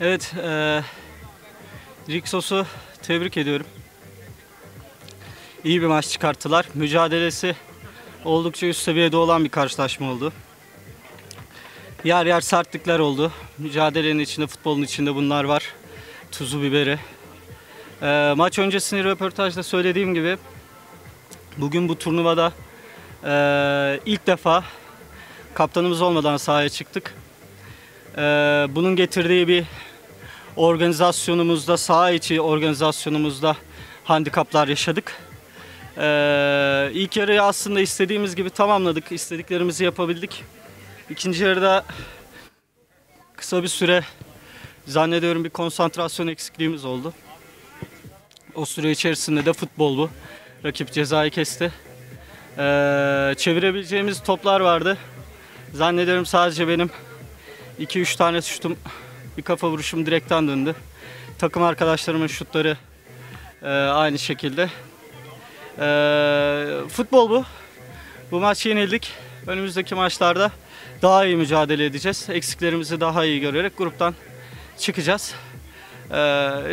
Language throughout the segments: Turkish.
Evet, Rixos'u tebrik ediyorum. İyi bir maç çıkarttılar. Mücadelesi oldukça üst seviyede olan bir karşılaşma oldu. Yer yer sertlikler oldu. Mücadelenin içinde, futbolun içinde bunlar var. Tuzu biberi. Maç öncesini röportajda söylediğim gibi bugün bu turnuvada ilk defa kaptanımız olmadan sahaya çıktık. Bunun getirdiği bir organizasyonumuzda, saha içi organizasyonumuzda handikaplar yaşadık. İlk yarıyı aslında istediğimiz gibi tamamladık. İstediklerimizi yapabildik. İkinci yarıda kısa bir süre zannediyorum bir konsantrasyon eksikliğimiz oldu. O süre içerisinde de futbol bu. Rakip cezayı kesti. Çevirebileceğimiz toplar vardı. Zannediyorum sadece benim 2-3 tane şutum, bir kafa vuruşum direkten döndü. Takım arkadaşlarımın şutları aynı şekilde. Futbol bu. Bu maçı yenildik. Önümüzdeki maçlarda daha iyi mücadele edeceğiz. Eksiklerimizi daha iyi görerek gruptan çıkacağız.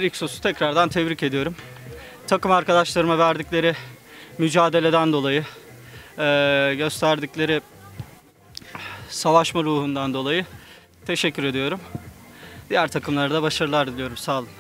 Rixos'u tekrardan tebrik ediyorum. Takım arkadaşlarıma verdikleri mücadeleden dolayı, gösterdikleri savaşma ruhundan dolayı teşekkür ediyorum. Diğer takımlara da başarılar diliyorum. Sağ olun.